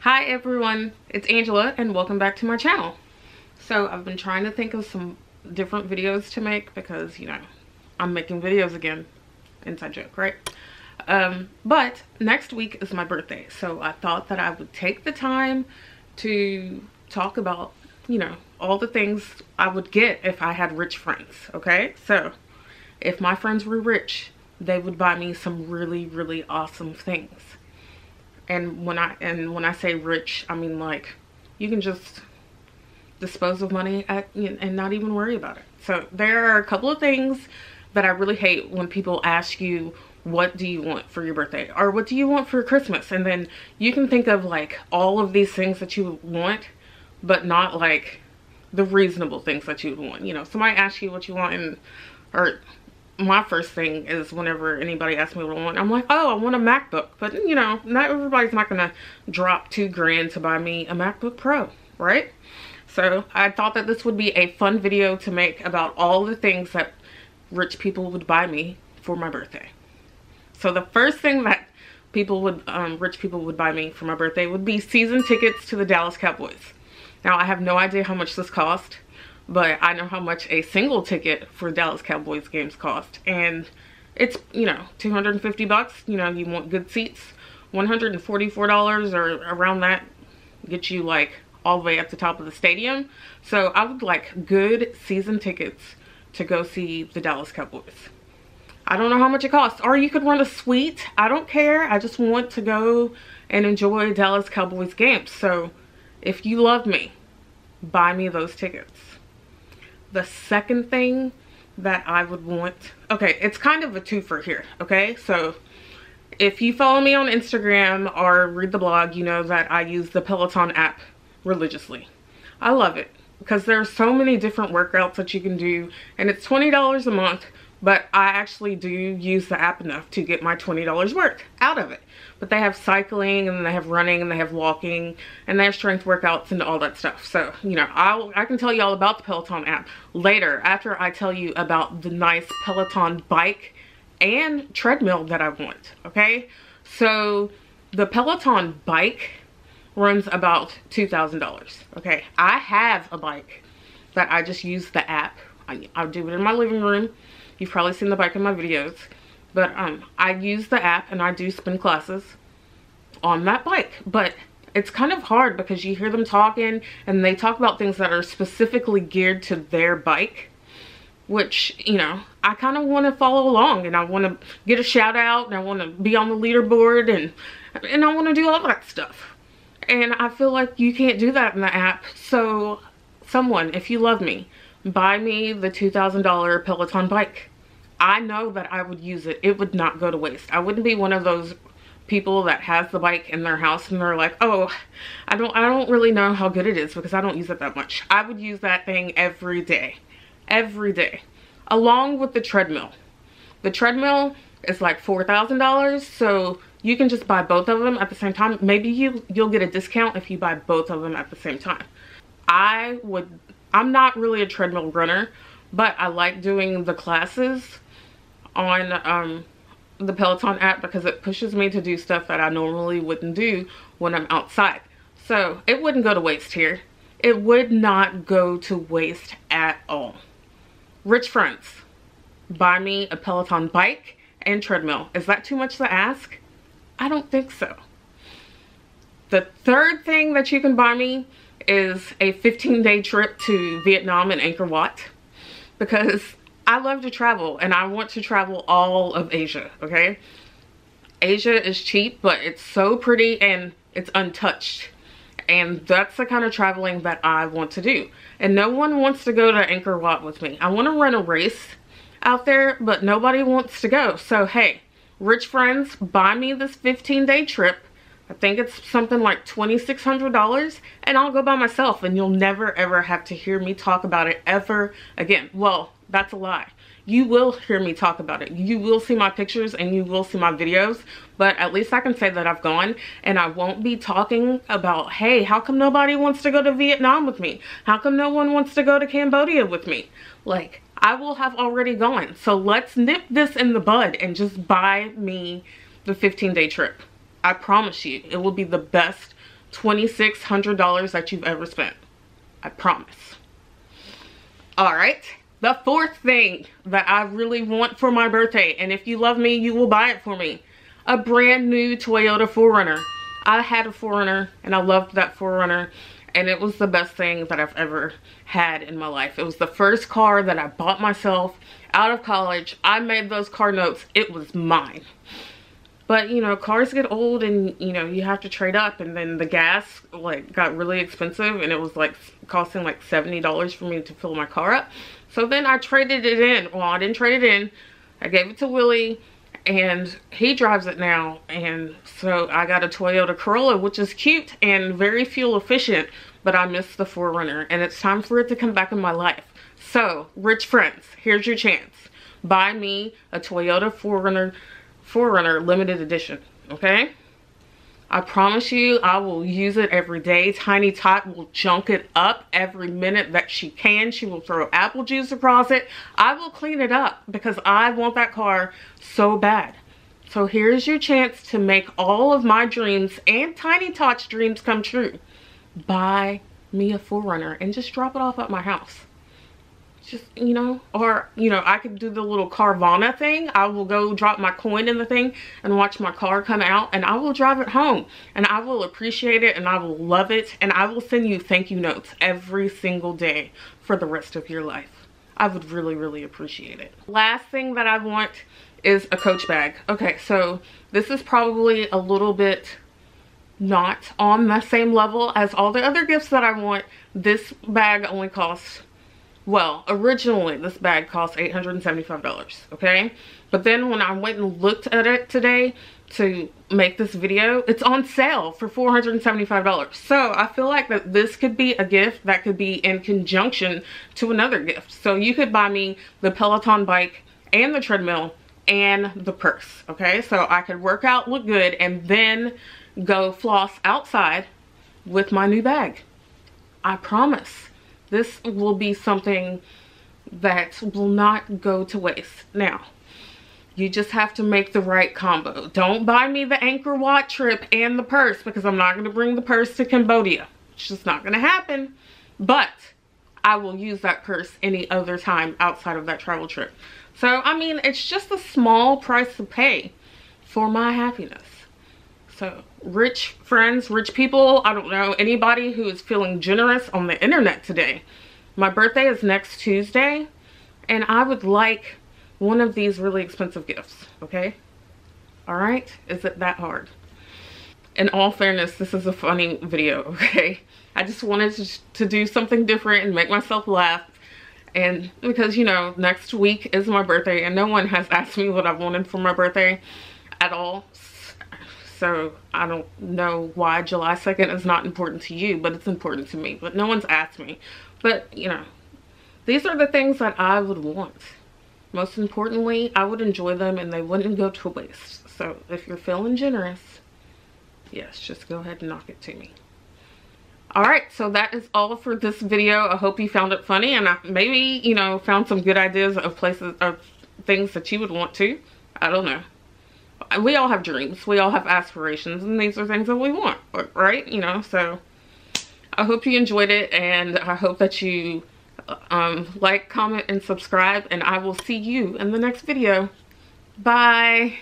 Hi everyone, it's Angela and welcome back to my channel. So I've been trying to think of some different videos to make because, you know, I'm making videos again. Inside joke, right? But next week is my birthday, so I thought that I would take the time to talk about, you know, all the things I would get if I had rich friends, okay? So if my friends were rich, they would buy me some really, really awesome things. And when I say rich, I mean like you can just dispose of money and not even worry about it. So there are a couple of things that I really hate when people ask you, what do you want for your birthday? Or what do you want for Christmas? And then you can think of like all of these things that you want, but not like the reasonable things that you would want. You know, somebody asks you what you want or my first thing is whenever anybody asks me what I want, I'm like, oh, I want a MacBook. But, you know, not everybody's not going to drop $2,000 to buy me a MacBook Pro, right? So I thought that this would be a fun video to make about all the things that rich people would buy me for my birthday. So the first thing that rich people would buy me for my birthday would be season tickets to the Dallas Cowboys. Now, I have no idea how much this cost, but I know how much a single ticket for Dallas Cowboys games cost. And it's, you know, $250. You know, you want good seats. $144 or around that gets you like all the way at the top of the stadium. So I would like good season tickets to go see the Dallas Cowboys. I don't know how much it costs. Or you could rent a suite. I don't care. I just want to go and enjoy Dallas Cowboys games. So if you love me, buy me those tickets. The second thing that I would want, okay, it's kind of a twofer here, okay? So if you follow me on Instagram or read the blog, you know that I use the Peloton app religiously. I love it because there are so many different workouts that you can do, and it's $20 a month, but I actually do use the app enough to get my $20 worth out of it. But they have cycling, and they have running, and they have walking, and they have strength workouts and all that stuff. So, you know, I can tell you all about the Peloton app later after I tell you about the nice Peloton bike and treadmill that I want, okay? So the Peloton bike runs about $2,000, okay? I have a bike that I just use the app. I do it in my living room. You've probably seen the bike in my videos, but I use the app and I do spin classes on that bike. But it's kind of hard because you hear them talking and they talk about things that are specifically geared to their bike, which, you know, I kind of want to follow along and I want to get a shout out and I want to be on the leaderboard and I want to do all that stuff. And I feel like you can't do that in the app. So someone, if you love me, buy me the $2,000 Peloton bike. I know that I would use it. It would not go to waste. I wouldn't be one of those people that has the bike in their house and they're like, oh, I don't really know how good it is because I don't use it that much. I would use that thing every day. Every day. Along with the treadmill. The treadmill is like $4,000, so you can just buy both of them at the same time. Maybe you'll get a discount if you buy both of them at the same time. I'm not really a treadmill runner, but I like doing the classes on the Peloton app because it pushes me to do stuff that I normally wouldn't do when I'm outside. So it wouldn't go to waste here. It would not go to waste at all. Rich friends, buy me a Peloton bike and treadmill. Is that too much to ask? I don't think so. The third thing that you can buy me is a 15-day trip to Vietnam and Angkor Wat because I love to travel and I want to travel all of Asia, okay? Asia is cheap, but it's so pretty and it's untouched. And that's the kind of traveling that I want to do. And no one wants to go to Angkor Wat with me. I want to run a race out there, but nobody wants to go. So hey, rich friends, buy me this 15-day trip. I think it's something like $2,600 and I'll go by myself and you'll never ever have to hear me talk about it ever again. Well, that's a lie. You will hear me talk about it. You will see my pictures and you will see my videos, but at least I can say that I've gone and I won't be talking about, hey, how come nobody wants to go to Vietnam with me? How come no one wants to go to Cambodia with me? Like, I will have already gone. So let's nip this in the bud and just buy me the 15-day trip. I promise you, it will be the best $2,600 that you've ever spent. I promise. All right. The fourth thing that I really want for my birthday, and if you love me, you will buy it for me, a brand new Toyota 4Runner. I had a 4Runner and I loved that 4Runner, and it was the best thing that I've ever had in my life. It was the first car that I bought myself out of college. I made those car notes. It was mine. But, you know, cars get old and, you know, you have to trade up. And then the gas, like, got really expensive. And it was, like, costing, like, $70 for me to fill my car up. So then I traded it in. Well, I didn't trade it in. I gave it to Willie. And he drives it now. And so I got a Toyota Corolla, which is cute and very fuel efficient. But I miss the 4Runner. And it's time for it to come back in my life. So, rich friends, here's your chance. Buy me a Toyota 4Runner limited edition, okay? I promise you, I will use it every day. Tiny Tot will junk it up every minute that she can. She will throw apple juice across it. I will clean it up because I want that car so bad. So here's your chance to make all of my dreams and Tiny Tot's dreams come true. Buy me a 4Runner and just drop it off at my house. Just, you know, or, you know, I could do the little Carvana thing. I will go drop my coin in the thing and watch my car come out, and I will drive it home, and I will appreciate it, and I will love it, and I will send you thank you notes every single day for the rest of your life. I would really, really appreciate it. Last thing that I want is a Coach bag. Okay, so this is probably a little bit not on the same level as all the other gifts that I want. This bag only costs, well, originally this bag cost $875, okay? But then when I went and looked at it today to make this video, it's on sale for $475. So I feel like that this could be a gift that could be in conjunction to another gift. So you could buy me the Peloton bike and the treadmill and the purse, okay? So I could work out, look good, and then go floss outside with my new bag. I promise. This will be something that will not go to waste. Now, you just have to make the right combo. Don't buy me the Angkor Wat trip and the purse, because I'm not going to bring the purse to Cambodia. It's just not going to happen. But I will use that purse any other time outside of that travel trip. So, I mean, it's just a small price to pay for my happiness. So, rich friends, rich people, I don't know, anybody who is feeling generous on the internet today. My birthday is next Tuesday, and I would like one of these really expensive gifts, okay? All right? Is it that hard? In all fairness, this is a funny video, okay? I just wanted to do something different and make myself laugh. And because, you know, next week is my birthday, and no one has asked me what I wanted for my birthday at all. So I don't know why July 2nd is not important to you, but it's important to me. But no one's asked me. But, you know, these are the things that I would want. Most importantly, I would enjoy them and they wouldn't go to waste. So if you're feeling generous, yes, just go ahead and knock it to me. All right, so that is all for this video. I hope you found it funny, and I maybe, you know, found some good ideas of places or things that you would want to. I don't know. We all have dreams, we all have aspirations, and these are things that we want, right? You know, so I hope you enjoyed it, and I hope that you like, comment, and subscribe, and I will see you in the next video. Bye.